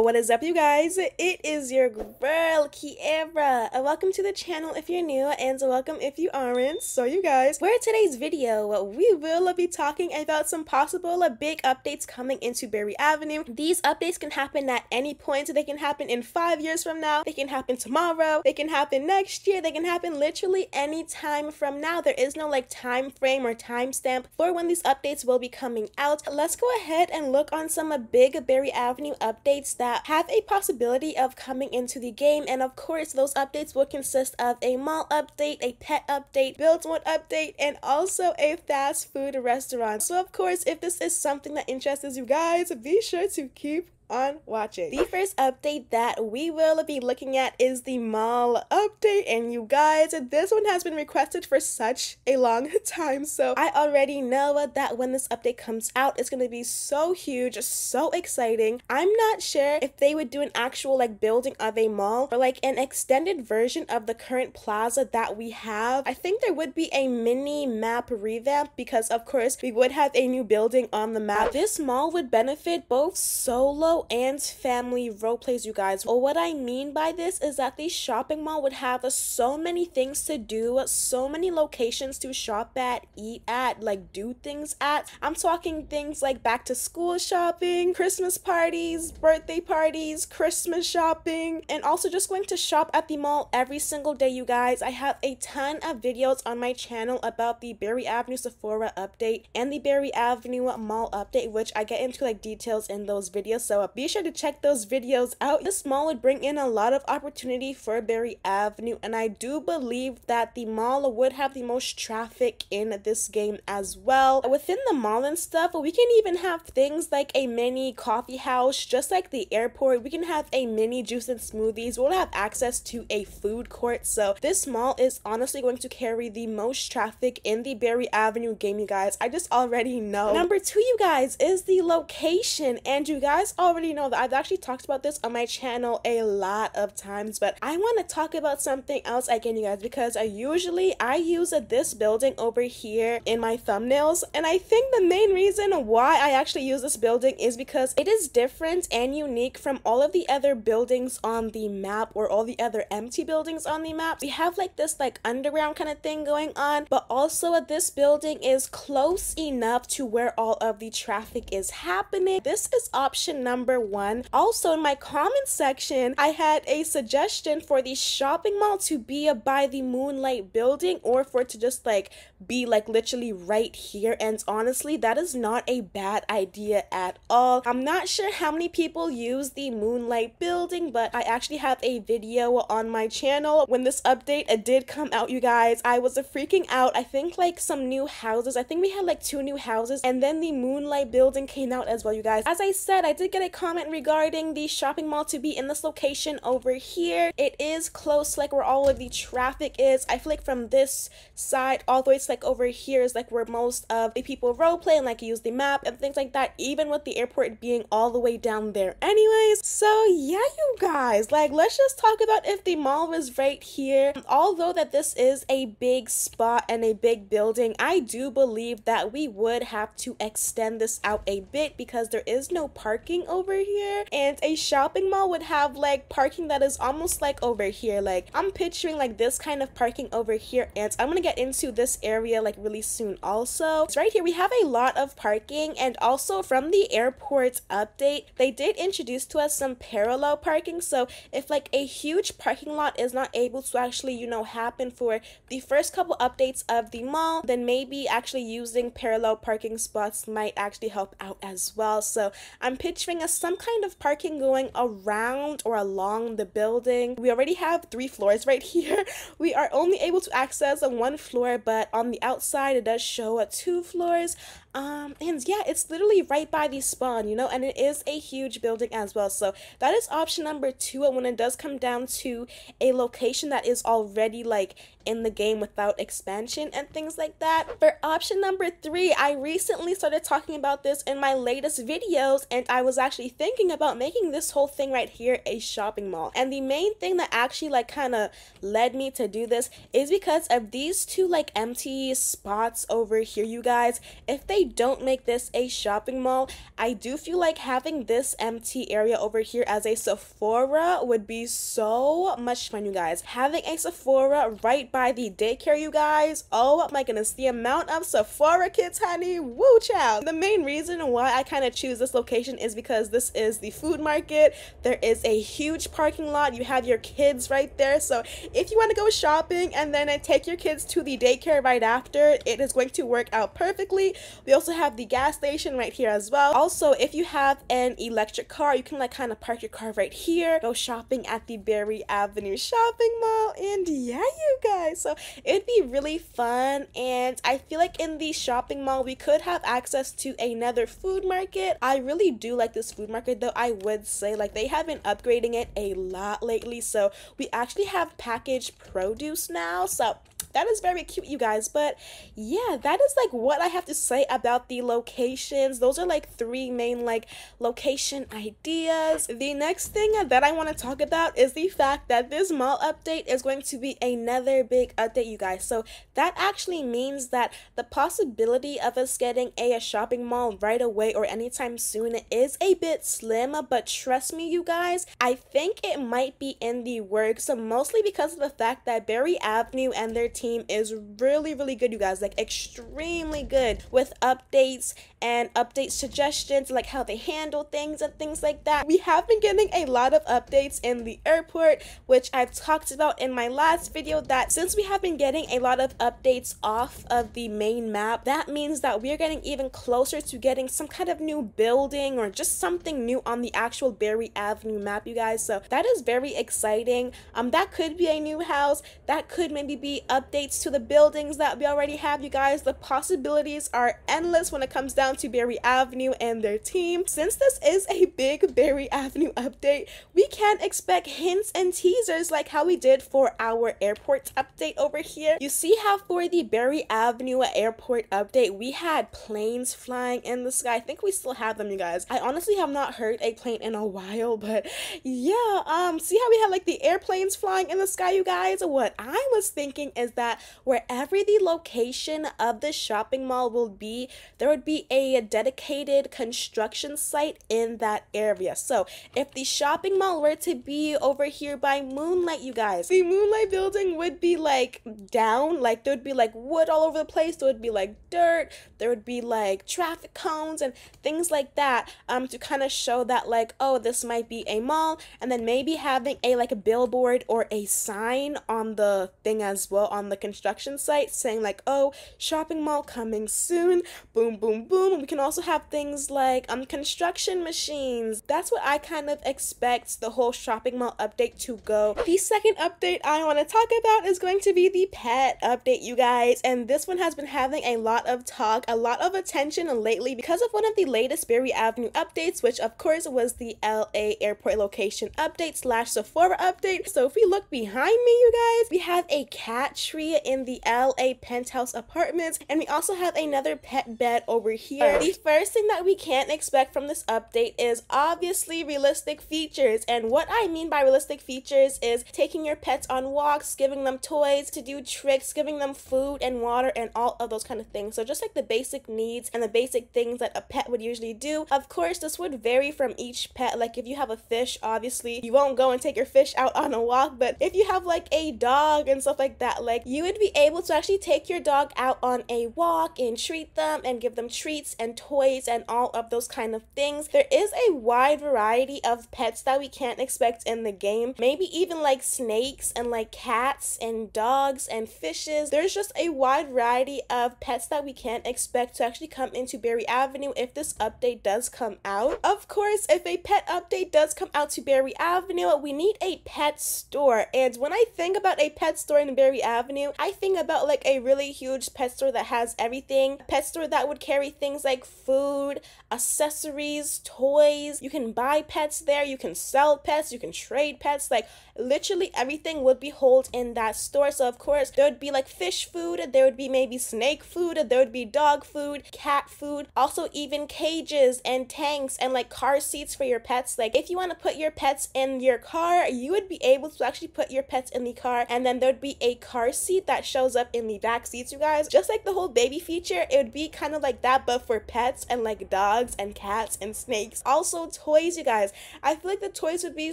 What is up, you guys? It is your girl Kierra. Welcome to the channel if you're new, and welcome if you aren't. So you guys, for today's video, we will be talking about some possible big updates coming into Berry Avenue. These updates can happen at any point. They can happen in 5 years from now, they can happen tomorrow, they can happen next year, they can happen literally any time from now. There is no like time frame or timestamp for when these updates will be coming out. Let's go ahead and look on some big Berry Avenue updates that have a possibility of coming into the game. And of course, those updates will consist of a mall update, a pet update, build one update, and also a fast food restaurant. So of course, if this is something that interests you guys, be sure to keep on watching. The first update that we will be looking at is the mall update, and you guys, this one has been requested for such a long time, so I already know that when this update comes out, it's going to be so huge, so exciting. I'm not sure if they would do an actual like building of a mall or like an extended version of the current plaza that we have. I think there would be a mini map revamp because of course we would have a new building on the map. This mall would benefit both solo and family role plays, you guys. Well, what I mean by this is that the shopping mall would have so many things to do, so many locations to shop at, eat at, like do things at. I'm talking things like back to school shopping, Christmas parties, birthday parties, Christmas shopping, and also just going to shop at the mall every single day, you guys. I have a ton of videos on my channel about the Berry Avenue Sephora update and the Berry Avenue mall update, which I get into like details in those videos, so be sure to check those videos out. This mall would bring in a lot of opportunity for Berry Avenue, and I do believe that the mall would have the most traffic in this game as well. Within the mall and stuff, we can even have things like a mini coffee house, just like the airport. We can have a mini juice and smoothies. We'll have access to a food court. So this mall is honestly going to carry the most traffic in the Berry Avenue game, you guys. I just already know. Number two, you guys, is the location, and you guys already know that I've actually talked about this on my channel a lot of times, but I want to talk about something else again, you guys, because I usually use this building over here in my thumbnails, and I think the main reason why I actually use this building is because it is different and unique from all of the other buildings on the map, or all the other empty buildings on the map. We have like this like underground kind of thing going on, but also this building is close enough to where all of the traffic is happening. This is option number 1. Also, in my comment section, I had a suggestion for the shopping mall to be by the Moonlight building, or for it to just like be like literally right here. And honestly, that is not a bad idea at all. I'm not sure how many people use the Moonlight building, but I actually have a video on my channel when this update did come out, you guys. I was freaking out. I think like some new houses, I think we had like 2 new houses, and then the Moonlight building came out as well, you guys. As I said, I did get a comment regarding the shopping mall to be in this location over here. It is close to like where all of the traffic is. I feel like from this side all the way to like over here is like where most of the people role play and like use the map and things like that, even with the airport being all the way down there anyways. So yeah, you guys, like let's just talk about if the mall was right here. Although that this is a big spot and a big building, I do believe that we would have to extend this out a bit because there is no parking over here, and a shopping mall would have like parking that is almost like over here. Like I'm picturing like this kind of parking over here, and I'm gonna get into this area like really soon. Also, it's right here, we have a lot of parking, and also from the airport update, they did introduce to us some parallel parking. So if like a huge parking lot is not able to actually, you know, happen for the first couple updates of the mall, then maybe actually using parallel parking spots might actually help out as well. So I'm picturing some kind of parking going around or along the building. We already have 3 floors right here. We are only able to access 1 floor, but on the outside it does show 2 floors. And yeah, it's literally right by the spawn, you know, and it is a huge building as well. So that is option number 2. And when it does come down to a location that is already like in the game without expansion and things like that. For option number 3, I recently started talking about this in my latest videos, and I was actually thinking about making this whole thing right here a shopping mall. And the main thing that actually like kind of led me to do this is because of these 2 like empty spots over here, you guys. If they they don't make this a shopping mall, I do feel like having this empty area over here as a Sephora would be so much fun, you guys. Having a Sephora right by the daycare, you guys. Oh my goodness, the amount of Sephora kids, honey. Woo, child. The main reason why I kind of choose this location is because this is the food market. There is a huge parking lot. You have your kids right there. So if you want to go shopping and then take your kids to the daycare right after, it is going to work out perfectly. We also have the gas station right here as well. Also, if you have an electric car, you can like kind of park your car right here, go shopping at the Berry Avenue shopping mall, and yeah, you guys. So it'd be really fun, and I feel like in the shopping mall we could have access to another food market. I really do like this food market though. I would say like they have been upgrading it a lot lately, so we actually have packaged produce now, so that is very cute, you guys. But yeah, that is like what I have to say about the locations. Those are like three main like location ideas. The next thing that I want to talk about is the fact that this mall update is going to be another big update, you guys. So that actually means that the possibility of us getting a shopping mall right away or anytime soon is a bit slim, but trust me, you guys, I think it might be in the works, mostly because of the fact that Berry Avenue and their team is really good, you guys, like extremely good with updates and update suggestions, like how they handle things and things like that. We have been getting a lot of updates in the airport, which I've talked about in my last video, that since we have been getting a lot of updates off of the main map, that means that we're getting even closer to getting some kind of new building or just something new on the actual Berry Avenue map, you guys. So that is very exciting. That could be a new house, that could maybe be updates to the buildings that we already have, you guys. The possibilities are endless when it comes down to Berry Avenue and their team. Since this is a big Berry Avenue update, we can expect hints and teasers like how we did for our airport update over here. You see how for the Berry Avenue airport update, we had planes flying in the sky. I think we still have them, you guys. I honestly have not heard a plane in a while, but yeah, see how we had like the airplanes flying in the sky, you guys? What I was thinking is that wherever the location of the shopping mall will be, there would be a dedicated construction site in that area. So if the shopping mall were to be over here by Moonlight, you guys, the Moonlight building would be like down, like there would be like wood all over the place, there would be like dirt, there would be like traffic cones and things like that, to kind of show that like, oh, this might be a mall, and then maybe having a like a billboard or a sign on the thing as well, on the construction site, saying like, oh, shopping mall coming soon, boom boom boom. We can also have things like construction machines. That's what I kind of expect the whole shopping mall update to go. The second update I want to talk about is going to be the pet update, you guys, and this one has been having a lot of talk, a lot of attention lately because of one of the latest Berry Avenue updates, which of course was the LA airport location update slash Sephora update. So if we look behind me, you guys, we have a cat tree in the LA penthouse apartments, and we also have another pet bed over here. The first thing that we can't expect from this update is obviously realistic features, and what I mean by realistic features is taking your pets on walks, giving them toys to do tricks, giving them food and water and all of those kind of things. So just like the basic needs and the basic things that a pet would usually do. Of course, this would vary from each pet. Like if you have a fish, obviously you won't go and take your fish out on a walk, but if you have like a dog and stuff like that, like you would be able to actually take your dog out on a walk and treat them and give them treats and toys and all of those kind of things. There is a wide variety of pets that we can't expect in the game, maybe even like snakes and like cats and dogs and fishes. There's just a wide variety of pets that we can't expect to actually come into Berry Avenue if this update does come out. Of course, if a pet update does come out to Berry Avenue, we need a pet store, and when I think about a pet store in Berry Avenue, I think about like a really huge pet store that has everything. A pet store that would carry things like food, accessories, toys. You can buy pets there, you can sell pets, you can trade pets, like literally everything would be held in that store. So of course there would be like fish food, there would be maybe snake food, there would be dog food, cat food, also even cages and tanks and like car seats for your pets. Like if you want to put your pets in your car, you would be able to actually put your pets in the car, and then there would be a car seat seat that shows up in the back seats, you guys. Just like the whole baby feature, it would be kind of like that, but for pets and like dogs and cats and snakes. Also toys, you guys. I feel like the toys would be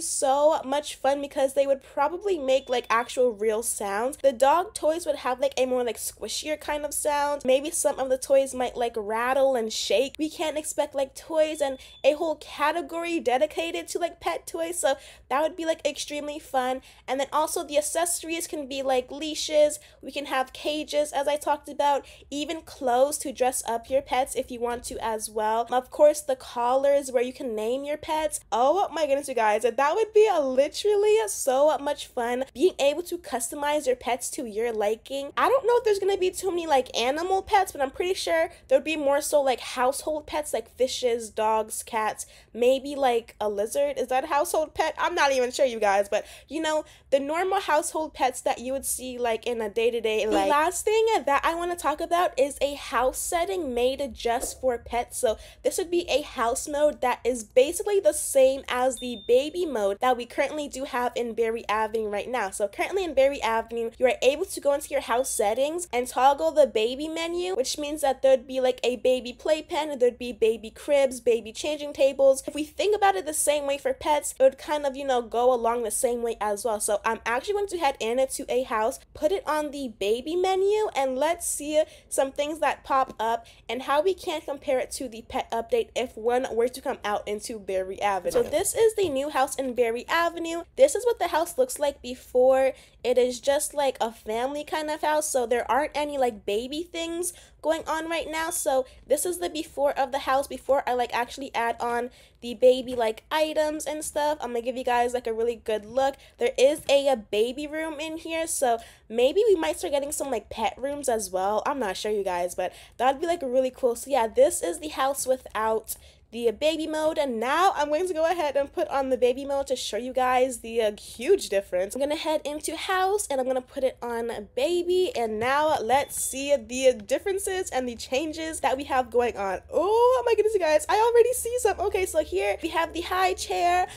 so much fun because they would probably make like actual real sounds. The dog toys would have like a more like squishier kind of sound. Maybe some of the toys might like rattle and shake. We can't expect like toys and a whole category dedicated to like pet toys, so that would be like extremely fun. And then also the accessories can be like leashes, we can have cages as I talked about, even clothes to dress up your pets if you want to as well. Of course the collars where you can name your pets. Oh my goodness, you guys, that would be literally so much fun, being able to customize your pets to your liking. I don't know if there's gonna be too many like animal pets, but I'm pretty sure there'd be more so like household pets like fishes, dogs, cats, maybe like a lizard. Is that a household pet? I'm not even sure, you guys, but you know, the normal household pets that you would see like in a day-to-day life. The last thing that I want to talk about is a house setting made just for pets. So this would be a house mode that is basically the same as the baby mode that we currently do have in Berry Avenue right now. So currently in Berry Avenue, you are able to go into your house settings and toggle the baby menu, which means that there'd be like a baby playpen, there'd be baby cribs, baby changing tables. If we think about it the same way for pets, it would kind of, you know, go along the same way as well. So I'm actually going to head into a house, put it on the baby menu, and let's see some things that pop up and how we can compare it to the pet update if one were to come out into Berry Avenue. So this is the new house in Berry Avenue. This is what the house looks like before. It is just like a family kind of house, so there aren't any like baby things going on right now. So this is the before of the house before I like actually add on the baby like items and stuff. I'm gonna give you guys like a really good look. There is a baby room in here, so maybe we might start getting some like pet rooms as well. I'm not sure, you guys, but that'd be like really cool. So yeah, this is the house without the baby mode, and now I'm going to go ahead and put on the baby mode to show you guys the huge difference. I'm gonna head into house and I'm gonna put it on baby, and now let's see the differences and the changes that we have going on. Oh my goodness, you guys, I already see some. Okay, so here we have the high chair.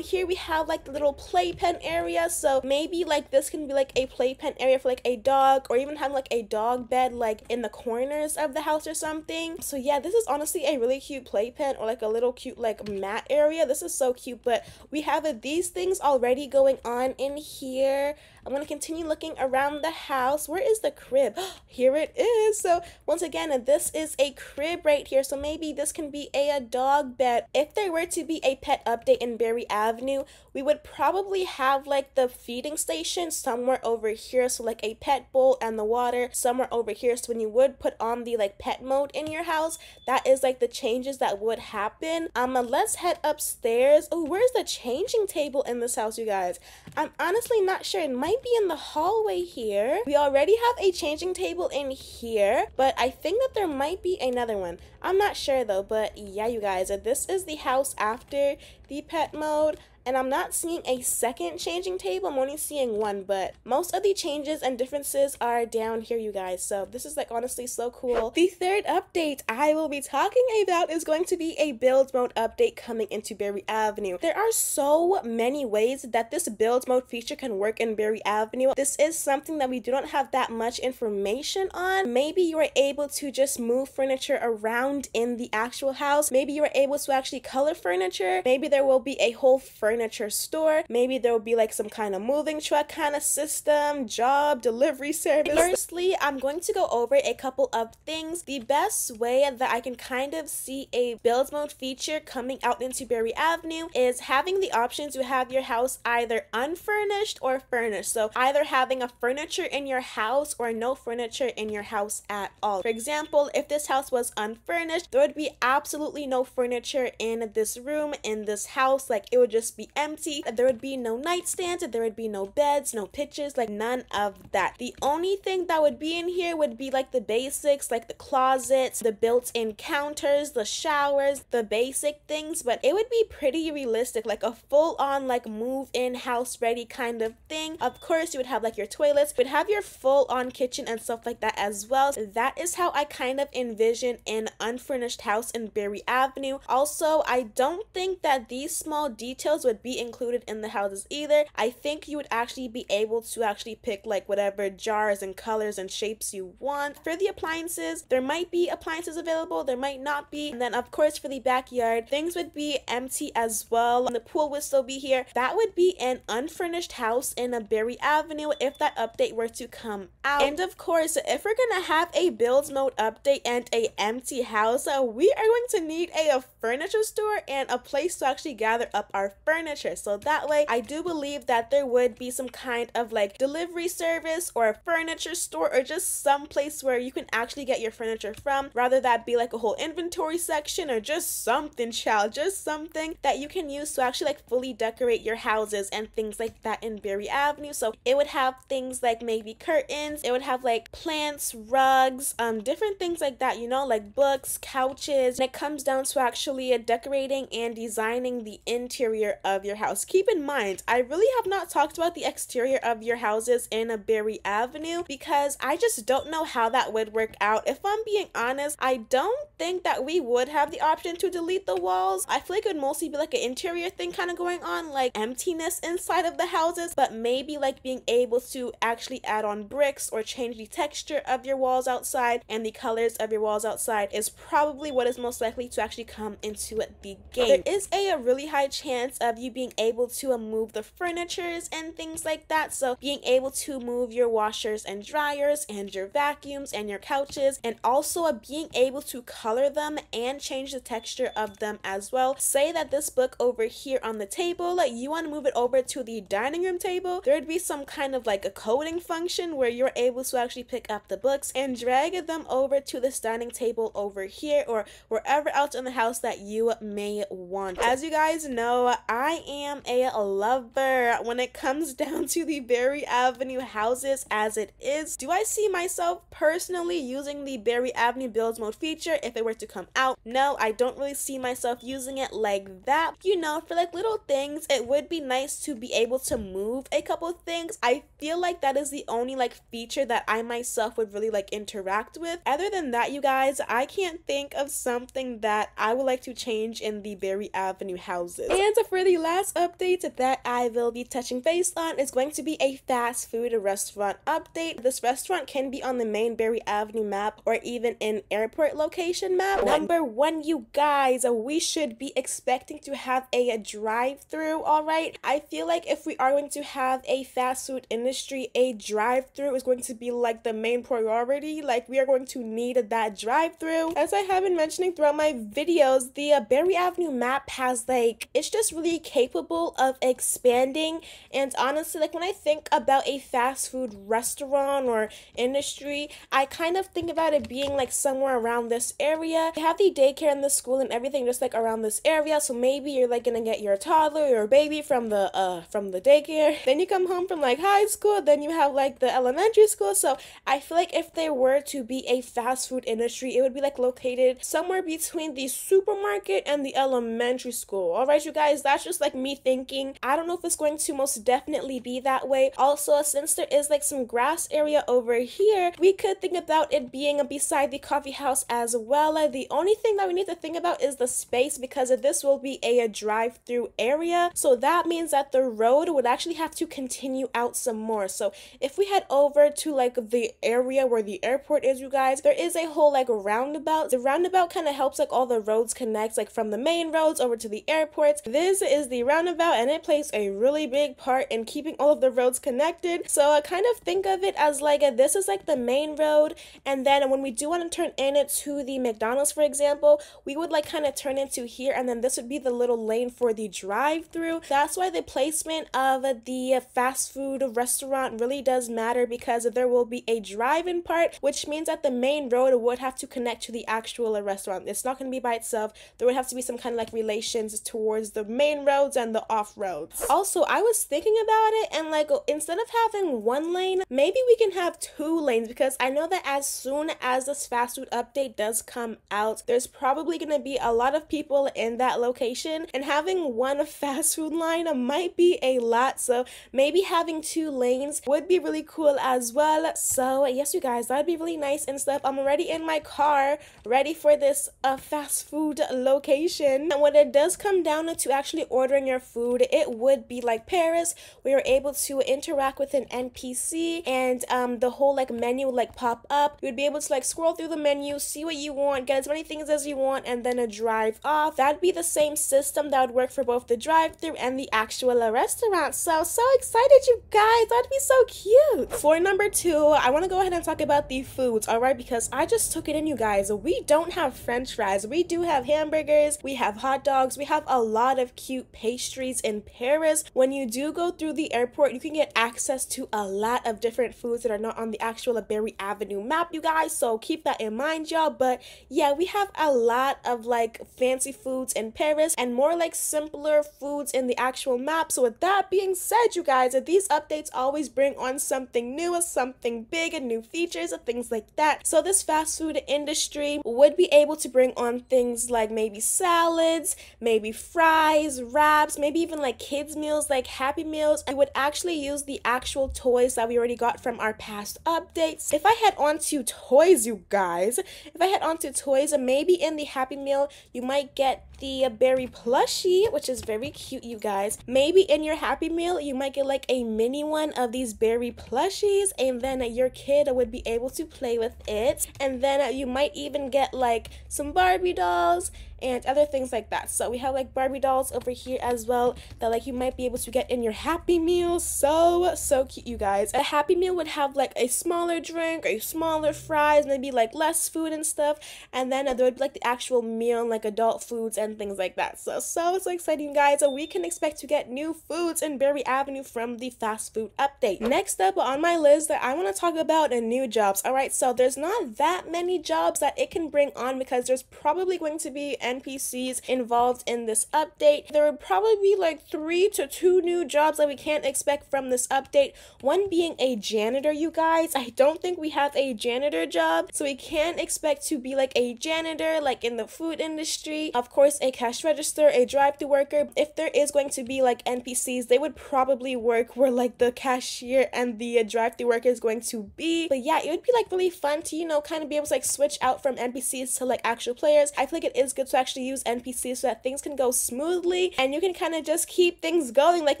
Here we have like the little playpen area, so maybe like this can be like a playpen area for like a dog, or even have like a dog bed like in the corners of the house or something. So yeah, this is honestly a really cute playpen, or like a little cute like mat area. This is so cute. But we have these things already going on in here. I'm gonna continue looking around the house. Where is the crib? Here it is. So once again, this is a crib right here, so maybe this can be a dog bed. If there were to be a pet update in Berry Avenue, we would probably have like the feeding station somewhere over here, so like a pet bowl and the water somewhere over here. So when you would put on the like pet mode in your house, that is like the changes that would happen. Let's head upstairs. Oh, where's the changing table in this house, you guys? I'm honestly not sure. It might be in the hallway here. We already have a changing table in here, but I think that there might be another one. I'm not sure though. But yeah, you guys, this is the house after the pet mode, and I'm not seeing a second changing table. I'm only seeing one, but most of the changes and differences are down here, you guys. So this is like honestly so cool. The third update I will be talking about is going to be a build mode update coming into Berry Avenue. There are so many ways that this build mode feature can work in Berry Avenue. This is something that we do not have that much information on. Maybe you are able to just move furniture around in the actual house. Maybe you are able to actually color furniture. Maybe there will be a whole furniture store. Maybe there will be like some kind of moving truck kind of system, job, delivery service. Firstly, I'm going to go over a couple of things. The best way that I can kind of see a build mode feature coming out into Berry Avenue is having the option to have your house either unfurnished or furnished. So either having a furniture in your house or no furniture in your house at all. For example, if this house was unfurnished, there would be absolutely no furniture in this room, in this house. Like it would just be empty. There would be no nightstands, there would be no beds, no pictures, like none of that. The only thing that would be in here would be like the basics, like the closets, the built-in counters, the showers, the basic things. But it would be pretty realistic, like a full-on like move-in house ready kind of thing. Of course, you would have like your toilets, you would have your full-on kitchen and stuff like that as well. So that is how I kind of envision an unfurnished house in Berry Avenue. Also, I don't think that these small details would to be included in the houses either. I think you would actually be able to actually pick like whatever jars and colors and shapes you want. For the appliances, there might be appliances available, there might not be. And then of course for the backyard, things would be empty as well. And the pool would still be here. That would be an unfurnished house in a Berry Avenue if that update were to come out. And of course, if we're gonna have a build mode update and a empty house, we are going to need a furniture store and a place to actually gather up our furniture. So that way, I do believe that there would be some kind of like delivery service or a furniture store or just some place where you can actually get your furniture from, rather that be like a whole inventory section or just something, child, just something that you can use to actually like fully decorate your houses and things like that in Berry Avenue. So it would have things like maybe curtains, it would have like plants, rugs, different things like that, you know, like books, couches. And it comes down to actually decorating and designing the interior of your house. Keep in mind, I really have not talked about the exterior of your houses in a Berry Avenue because I just don't know how that would work out. If I'm being honest, I don't think that we would have the option to delete the walls. I feel like it would mostly be like an interior thing kind of going on, like emptiness inside of the houses, but maybe like being able to actually add on bricks or change the texture of your walls outside and the colors of your walls outside is probably what is most likely to actually come into the game. There is a really high chance of you being able to move the furnitures and things like that, so being able to move your washers and dryers and your vacuums and your couches, and also being able to color them and change the texture of them as well. Say that this book over here on the table, like you want to move it over to the dining room table, there'd be some kind of like a coding function where you're able to actually pick up the books and drag them over to this dining table over here or wherever else in the house that you may want. As you guys know, I am a lover when it comes down to the Berry Avenue houses as it is. Do I see myself personally using the Berry Avenue build mode feature if it were to come out? No, I don't really see myself using it like that. You know, for like little things, it would be nice to be able to move a couple things. I feel like that is the only like feature that I myself would really like interact with. Other than that, you guys, I can't think of something that I would like to change in the Berry Avenue houses. And for the last update that I will be touching base on is going to be a fast food restaurant update. This restaurant can be on the main Berry Avenue map or even an airport location map. Number 1, you guys, we should be expecting to have a drive-through, alright? I feel like if we are going to have a fast food industry, a drive-through is going to be like the main priority. Like, we are going to need that drive-through. As I have been mentioning throughout my videos, the Berry Avenue map has like, it's just really capable of expanding. And honestly, like when I think about a fast food restaurant or industry, I kind of think about it being like somewhere around this area. They have the daycare and the school and everything just like around this area, so maybe you're like gonna get your toddler or baby from the daycare, then you come home from like high school, then you have like the elementary school. So I feel like if there were to be a fast food industry, it would be like located somewhere between the supermarket and the elementary school. All right, you guys, that's just like me thinking. I don't know if it's going to most definitely be that way. Also, since there is like some grass area over here, we could think about it being beside the coffee house as well. The only thing that we need to think about is the space, because this will be a drive-through area, so that means that the road would actually have to continue out some more. So if we head over to like the area where the airport is, you guys, there is a whole like roundabout. The roundabout kind of helps like all the roads connect like from the main roads over to the airports. This is the roundabout and it plays a really big part in keeping all of the roads connected. So I kind of think of it as like this is like the main road, and then when we do want to turn in to the McDonald's, for example, we would like kind of turn into here, and then this would be the little lane for the drive-through. That's why the placement of the fast food restaurant really does matter, because there will be a drive-in part, which means that the main road would have to connect to the actual restaurant. It's not going to be by itself. There would have to be some kind of like relations towards the main roads and the off-roads. Also, I was thinking about it, and like instead of having one lane, maybe we can have two lanes, because I know that as soon as this fast food update does come out, there's probably going to be a lot of people in that location, and having one fast food line might be a lot, so maybe having two lanes would be really cool as well. So yes, you guys, that'd be really nice and stuff. I'm already in my car ready for this fast food location, and when it does come down to actually ordering ordering your food, it would be like Paris, where you're able to interact with an NPC and the whole like menu like pop up. You'd be able to like scroll through the menu, see what you want, get as many things as you want, and then a drive off. That'd be the same system that would work for both the drive-thru and the actual restaurant. So excited, you guys. That'd be so cute. For number two, I want to go ahead and talk about the foods, all right? Because I just took it in, you guys. We don't have french fries. We do have hamburgers. We have hot dogs. We have a lot of cute pastries in Paris. When you do go through the airport, you can get access to a lot of different foods that are not on the actual Berry Avenue map, you guys. So keep that in mind, y'all. But yeah, we have a lot of like fancy foods in Paris and more like simpler foods in the actual map. So with that being said, you guys, these updates always bring on something new, something big, and new features and things like that. So this fast food industry would be able to bring on things like maybe salads, maybe fries, wraps, maybe even like kids meals, like Happy Meals. I would actually use the actual toys that we already got from our past updates. If I head on to toys, you guys, and maybe in the Happy Meal you might get the Berry plushie, which is very cute, you guys. Maybe in your Happy Meal you might get like a mini one of these Berry plushies, and then your kid would be able to play with it, and then you might even get like some Barbie dolls and other things like that. So we have like Barbie dolls over here as well that like you might be able to get in your Happy Meal. So cute, you guys. A Happy Meal would have like a smaller drink, a smaller fries, maybe like less food and stuff, and then there would be like the actual meal and like adult foods and things like that. So exciting, guys. So we can expect to get new foods in Berry Avenue from the fast food update. Next up on my list that I want to talk about are new jobs. All right, so there's not that many jobs that it can bring on because there's probably going to be NPCs involved in this update. There would probably be like 3 to 2 new jobs that we can't expect from this update. One being a janitor, you guys. I don't think we have a janitor job, so we can't expect to be like a janitor like in the food industry. Of course, a cash register, a drive-thru worker. If there is going to be like NPCs, they would probably work where like the cashier and the drive-thru worker is going to be. But yeah, it would be like really fun to, you know, kind of be able to like switch out from NPCs to like actual players. I feel like it is good to actually use NPCs so that things can go smoothly and you can kind of just keep things going, like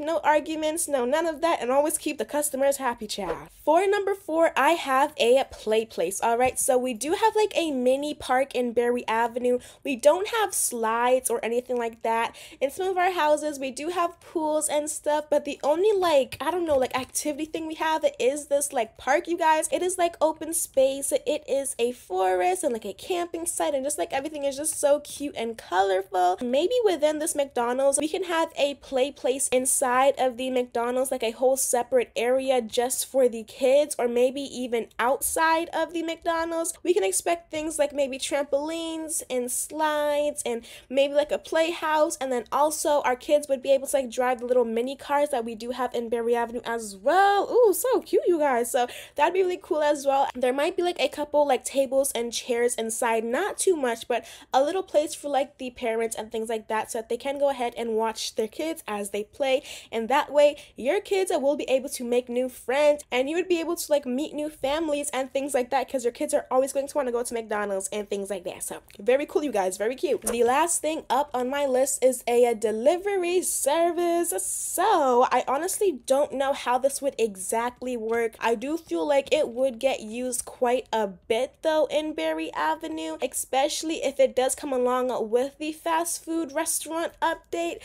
no arguments, no none of that, and always keep the customers happy, child. For number 4, I have a play place. All right, so we do have like a mini park in Berry Avenue. We don't have slides or anything like that. In some of our houses we do have pools and stuff, but the only like, I don't know, like activity thing we have is this like park, you guys. It is like open space, it is a forest and like a camping site, and just like everything is just so cute and colorful. Maybe within this McDonald's we can have a play place inside of the McDonald's, like a whole separate area just for the kids, or maybe even outside of the McDonald's. We can expect things like maybe trampolines and slides and maybe like a playhouse, and then also our kids would be able to like drive the little mini cars that we do have in Berry Avenue as well. Ooh, so cute, you guys. So that'd be really cool as well. There might be like a couple like tables and chairs inside, not too much, but a little place for like the parents and things like that so that they can go ahead and watch their kids as they play, and that way your kids will be able to make new friends and you would be able to like meet new families and things like that, because your kids are always going to want to go to McDonald's and things like that. So very cool, you guys, very cute. The last thing up on my list is a delivery service. So I honestly don't know how this would exactly work. I do feel like it would get used quite a bit though in Berry Avenue, especially if it does come along with the fast food restaurant update.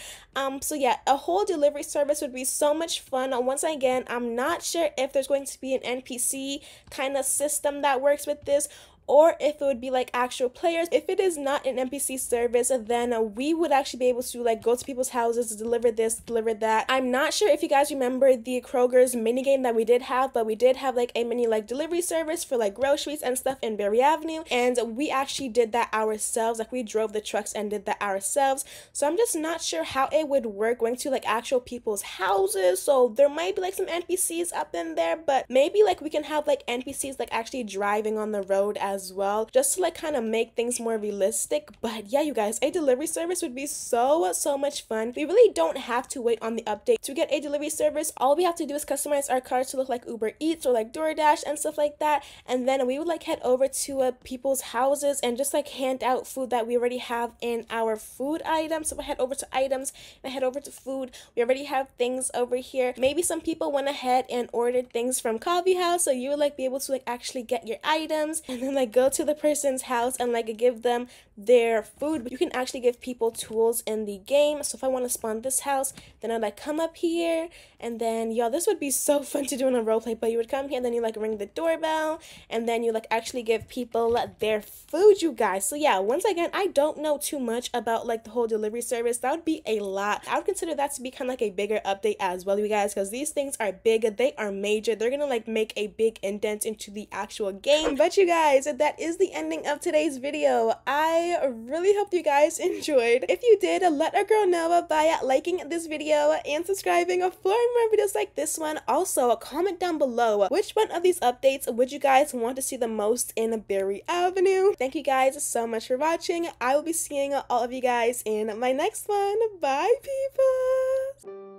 So yeah, a whole delivery service would be so much fun. Once again, I'm not sure if there's going to be an NPC kind of system that works with this, or if it would be like actual players. If it is not an NPC service, then we would actually be able to like go to people's houses, deliver this, deliver that. I'm not sure if you guys remember the Kroger's minigame that we did have, but we did have like a mini like delivery service for like groceries and stuff in Berry Avenue, and we actually did that ourselves. Like we drove the trucks and did that ourselves. So I'm just not sure how it would work going to like actual people's houses. So there might be like some NPCs up in there, but maybe like we can have like NPCs like actually driving on the road as as well, just to like kind of make things more realistic. But yeah, you guys, a delivery service would be so much fun. We really don't have to wait on the update to get a delivery service. All we have to do is customize our cards to look like Uber Eats or like DoorDash and stuff like that, and then we would like head over to people's houses and just like hand out food that we already have in our food items. So I head over to items and I head over to food. We already have things over here. Maybe some people went ahead and ordered things from coffee house, so you would like be able to like actually get your items and then like go to the person's house and like give them their food. But you can actually give people tools in the game. So if I want to spawn this house, then I'd like come up here, and then y'all, this would be so fun to do in a roleplay. But you would come here and then you like ring the doorbell, and then you like actually give people their food, you guys. So yeah, once again, I don't know too much about like the whole delivery service. That would be a lot. I would consider that to be kind of like a bigger update as well, you guys, because these things are big, they are major, they're gonna like make a big indent into the actual game. But you guys, that is the ending of today's video. I really hope you guys enjoyed. If you did, let our girl know by liking this video and subscribing for more videos like this one. Also, comment down below which one of these updates would you guys want to see the most in Berry Avenue. Thank you guys so much for watching. I will be seeing all of you guys in my next one. Bye, people.